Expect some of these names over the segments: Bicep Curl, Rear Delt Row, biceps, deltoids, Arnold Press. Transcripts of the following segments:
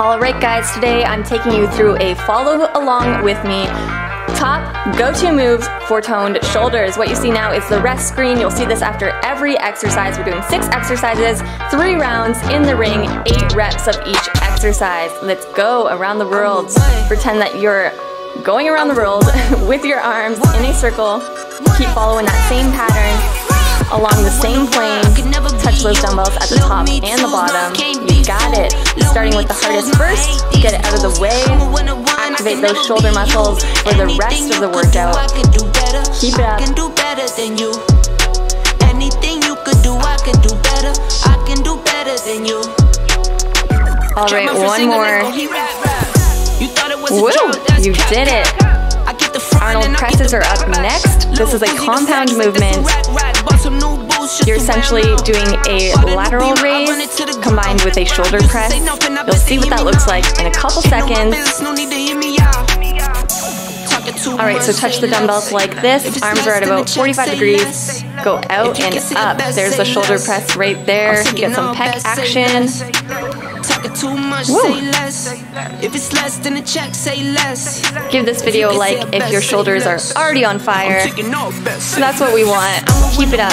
Alright guys, today I'm taking you through a follow along with me top go-to moves for toned shoulders. What you see now is the rest screen. You'll see this after every exercise. We're doing 6 exercises, 3 rounds in the ring, 8 reps of each exercise. Let's go around the world. Pretend that you're going around the world with your arms in a circle. Keep following that same pattern along the same plane. Touch those dumbbells at the top and the bottom. You got it. Starting with the hardest first, get it out of the way. Activate those shoulder muscles for the rest of the workout. Keep it up. Alright, one more. Woo! You did it. Arnold presses are up next. This is a compound movement. You're essentially doing a lateral raise combined with a shoulder press. You'll see what that looks like in a couple seconds. Alright, so touch the dumbbells like this. Arms are at about 45 degrees. Go out and up. There's the shoulder press right there. Get some pec action. Woo. Give this video a like if your shoulders are already on fire. So that's what we want. Keep it up.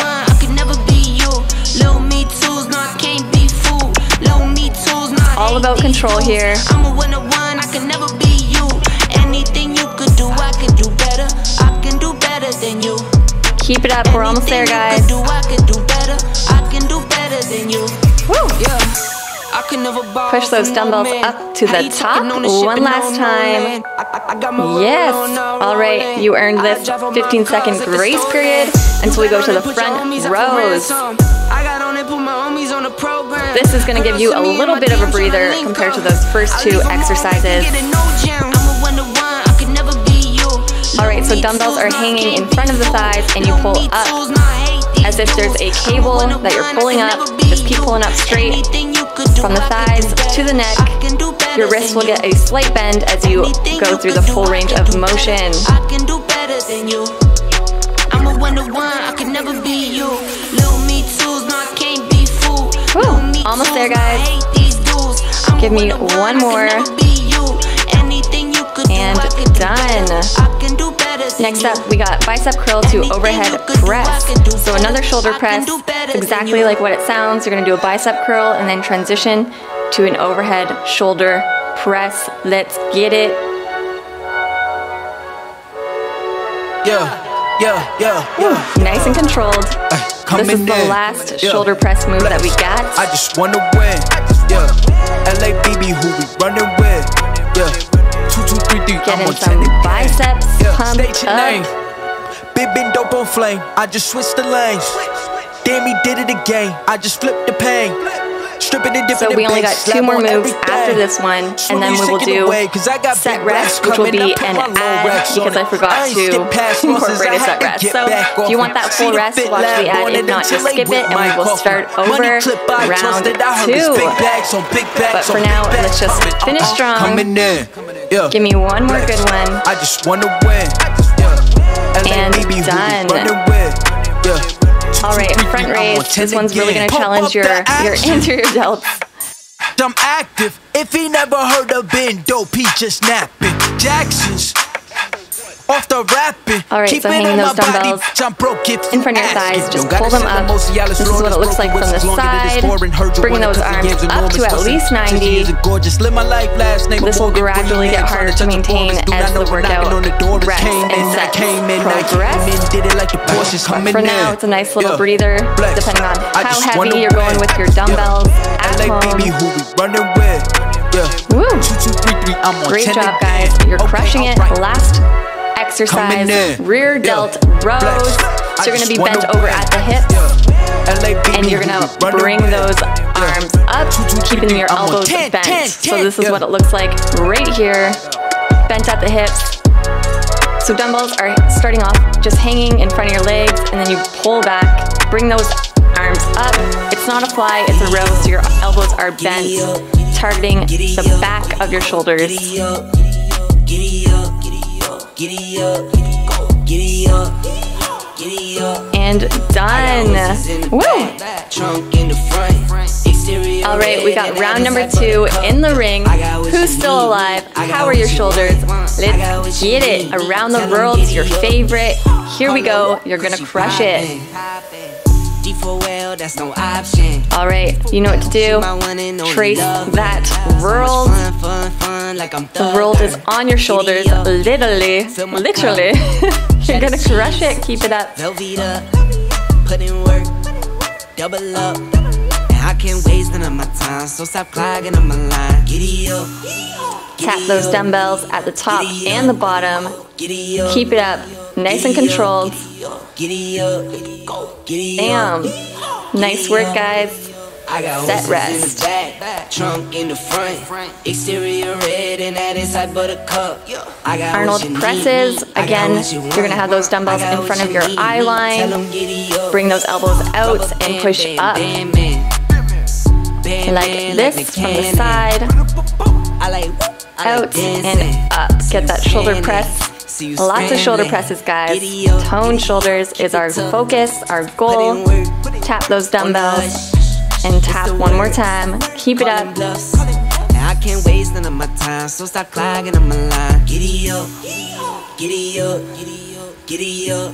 All about control here. Keep it up, we're almost there, guys. Woo! Push those dumbbells up to the top one last time. Yes! Alright, you earned this 15-second grace period until we go to the front rows. This is going to give you a little bit of a breather compared to those first 2 exercises. Alright, so dumbbells are hanging in front of the thighs and you pull up as if there's a cable that you're pulling up. Just keep pulling up straight from the thighs to the neck. Your wrists will get a slight bend as you go through the full range of motion. Woo, almost there, guys. Give me one more. And done. Next up, we got bicep curl to overhead press. So another shoulder press, exactly like what it sounds. You're going to do a bicep curl and then transition to an overhead shoulder press. Let's get it. Woo, nice and controlled. This is the last shoulder press move that we got. I just wanna win. LABB, who we running with. Get in some biceps. Pump up. Big bend dope on flame. I just switched the lanes. Damn, he did it again. I just flipped the pain. So we only got 2 more moves after this one, and then we will do set rest, which will be an ad because I forgot to incorporate a set rest. So if you want that full rest, watch the ad. If not, just skip it, and we will start over round 2. But for now, let's just finish strong. Give me one more good one. And done. Alright, front raise. This one's really going to challenge your anterior delts. I'm active. If he never heard of being dope, he just napping. Jackson's off the rapping. Alright, so hanging those dumbbells in front of your thighs. Just pull them up. This is what it looks like from the side. Bring those arms up to at least 90. This will gradually get harder to maintain as the workout rests and sets progress. But for now, it's a nice little breather, depending on how heavy you're going with your dumbbells at home. Woo! Great job, guys. You're crushing it. Last exercise, rear delt rows. So you're going to be bent over at the hips, and you're going to bring those arms up, keeping your elbows bent. So this is what it looks like right here, bent at the hips. So dumbbells are starting off just hanging in front of your legs, and then you pull back, bring those arms up. It's not a fly, it's a row, so your elbows are bent, targeting the back of your shoulders. And done. Woo! All right, we got round number 2 in the ring. Who's still alive? How are your shoulders? Let's get it. Around the world's your favorite. Here we go. You're gonna crush it. All right, you know what to do. Trace that world. The world is on your shoulders, literally. You're gonna crush it. Keep it up. Put in work, double up. I can't waste none of my time, so stop clogging on my line. Giddy up. Tap those dumbbells at the top and the bottom. Keep it up, nice and controlled. Damn. Nice work, guys. Set rest. In the back, trunk in the front, exterior red, and that is high buttercup. Arnold presses. Again, you're going to have those dumbbells in front of your eye line. Bring those elbows out and push up. Like this from the side. Out and up. Get that shoulder press. Lots of shoulder presses, guys. Toned shoulders is our focus, our goal. Tap those dumbbells. And tap one more time. Keep it up. I can't waste none of my time, so stop clogging on my line. Giddy up, giddy up, giddy up, giddy up,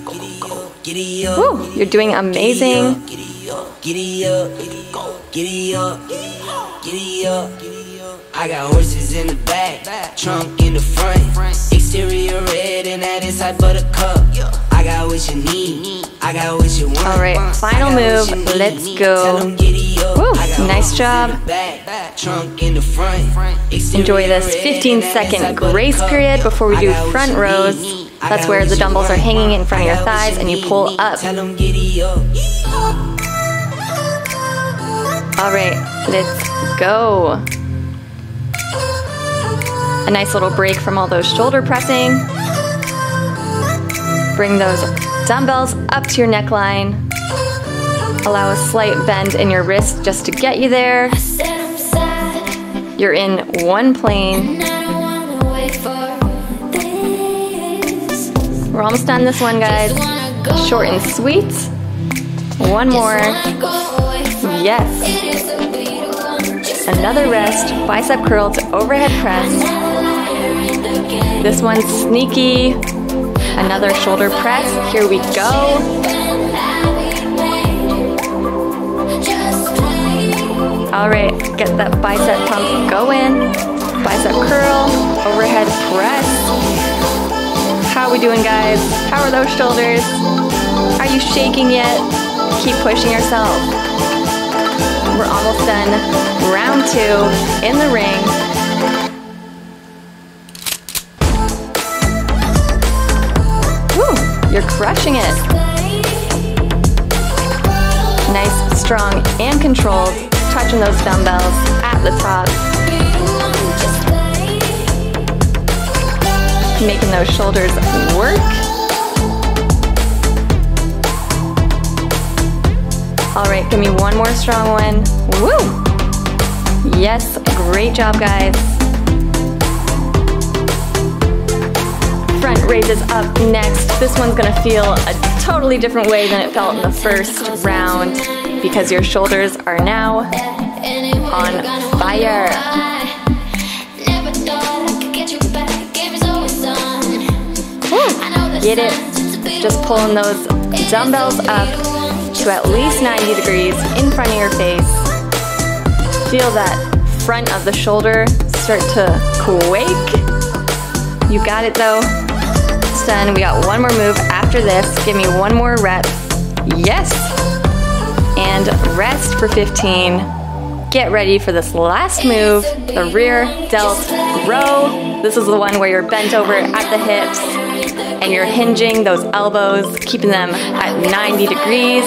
giddy up. Woo, you're doing amazing. Giddy up, giddy up, giddy up, giddy up. I got horses in the back, trunk in the front, exterior red, and that is hot buttercup. I got what you need. I got what you want. All right, final move. Let's go. Woo, nice job. Enjoy this 15-second grace period before we do front rows. That's where the dumbbells are hanging in front of your thighs and you pull up. All right, let's go. A nice little break from all those shoulder pressing. Bring those dumbbells up to your neckline. Allow a slight bend in your wrist just to get you there. You're in one plane. We're almost done this one, guys. Short and sweet. One more. Yes. Another rest. Bicep curl to overhead press. This one's sneaky. Another shoulder press. Here we go. All right, get that bicep pump going. Bicep curl, overhead press. How we doing, guys? How are those shoulders? Are you shaking yet? Keep pushing yourself. We're almost done. Round 2 in the ring. You're crushing it. Nice, strong, and controlled. Touching those dumbbells at the top. Making those shoulders work. All right, give me one more strong one. Woo! Yes, great job, guys. Front raises up next. This one's gonna feel a totally different way than it felt in the first round because your shoulders are now on fire. Get it. Just pulling those dumbbells up to at least 90 degrees in front of your face. Feel that front of the shoulder start to quake. You got it though. Done. We got one more move after this. Give me one more rep. Yes. And rest for 15. Get ready for this last move, the rear delt row. This is the one where you're bent over at the hips and you're hinging those elbows, keeping them at 90 degrees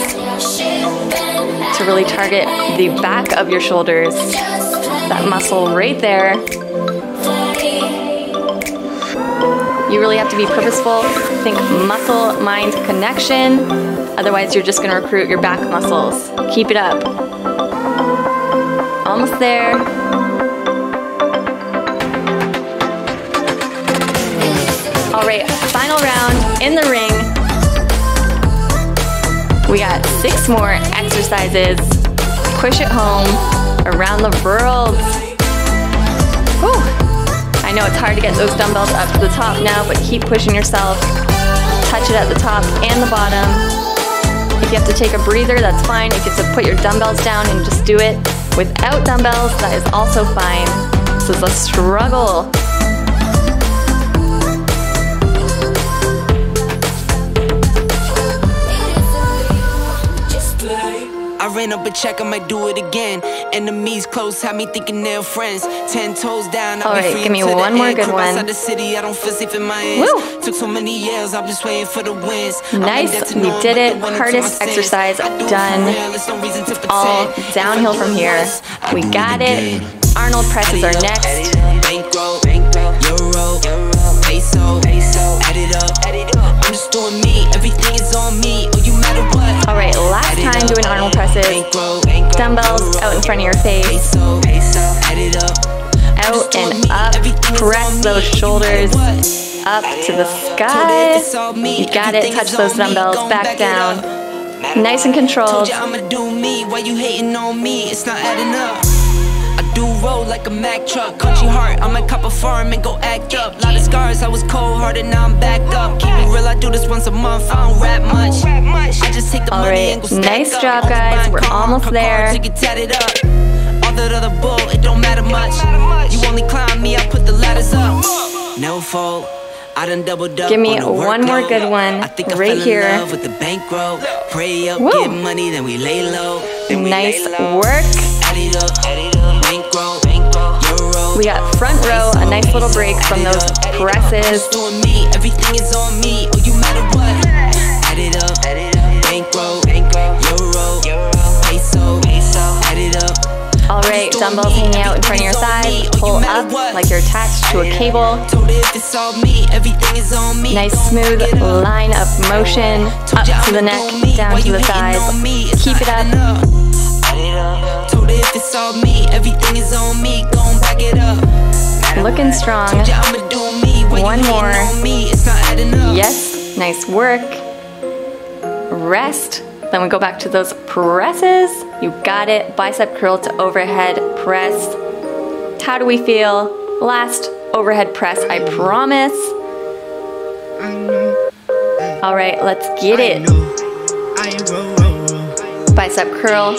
to really target the back of your shoulders. That muscle right there. You really have to be purposeful. Think muscle, mind, connection. Otherwise, you're just gonna recruit your back muscles. Keep it up. Almost there. All right, final round in the ring. We got 6 more exercises. Push it home. around the world. Whew. I know it's hard to get those dumbbells up to the top now, but keep pushing yourself. Touch it at the top and the bottom. If you have to take a breather, that's fine. If you have to put your dumbbells down and just do it without dumbbells, that is also fine. This is a struggle. I ran up a check, I might do it again. Enemies close, had me thinking they're friends. 10 toes down. All right, give me one more good one. Woo! Took so many years, I'm just waiting for the wins. Nice, we did it. Hardest exercise done. It's all downhill from here. We got it. Arnold Press is our next. I'm just doing me, everything is on me. Alright, last time doing Arnold presses. Dumbbells out in front of your face. Out and up. Press those shoulders up to the sky. You got it. Touch those dumbbells. Back down. Nice and controlled. Do roll like a Mack truck, country heart. I'm a cop of farm and go act up. Lot of scars, I was cold hearted, now I'm backed up. Keep it real, I do this once a month. I don't rap much. I just take the money and go stack up. Nice job, guys. We're almost there. You can tat it up. All that other bull, it don't matter much. You only climb me, I put the ladders up. No fault. I done doubled up. Give me one more good one. I think right here with the bankroll. Pray up, get money, then we lay low. Nice work. We got front row, a nice little break from those presses. Everything is on me, oh you matter what. Add it up, bankroll, euro, peso, add it up. All right, dumbbells hanging out in front of your thighs. Pull up like you're attached to a cable. Nice smooth line of motion. Up to the neck, down to the thighs. Keep it up. Looking strong. One more. Yes, nice work. Rest. Then we go back to those presses. You got it. Bicep curl to overhead press. How do we feel? Last overhead press, I promise. All right, let's get it. Bicep curl,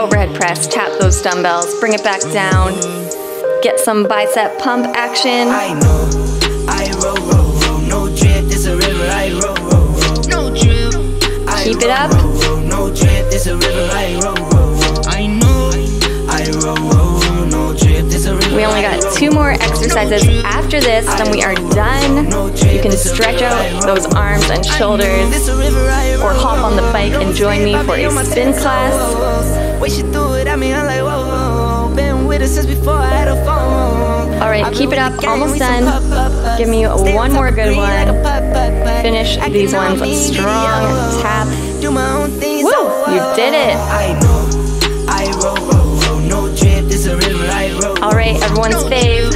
overhead press, tap those dumbbells, bring it back down. Get some bicep pump action. I know, I roll, roll, roll, no drip, there's a river, I roll, roll, roll, no drip. Keep it up. We only got two more exercises after this, then we are done. You can stretch out those arms and shoulders or hop on the bike and join me for a spin class. Alright, keep it up. Almost done. Give me one more good one. Finish these ones strong. Tap. Woo! You did it. All right, everyone's fave.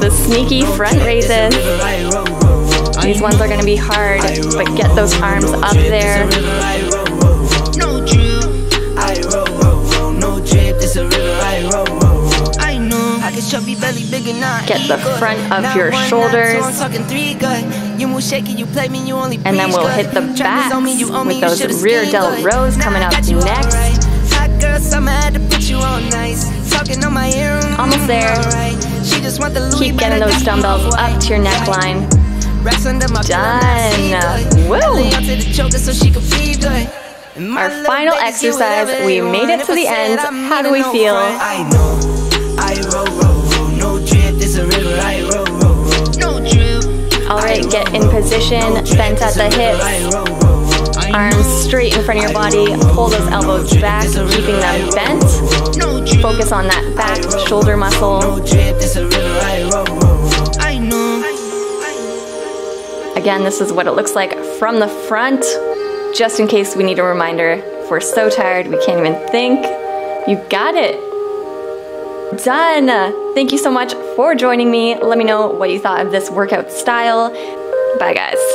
The sneaky front raises. These ones are gonna be hard, but get those arms up there. Get the front of your shoulders. And then we'll hit the backs with those rear delt rows coming up next. Almost there. Keep getting those dumbbells up to your neckline. Done. Woo! Our final exercise. We made it to the end. How do we feel? Alright, get in position, bent at the hips, arms straight in front of your body, pull those elbows back, keeping them bent, focus on that back shoulder muscle. Again, this is what it looks like from the front, just in case we need a reminder. If we're so tired we can't even think, you got it. Done! Thank you so much for joining me. Let me know what you thought of this workout style. Bye, guys.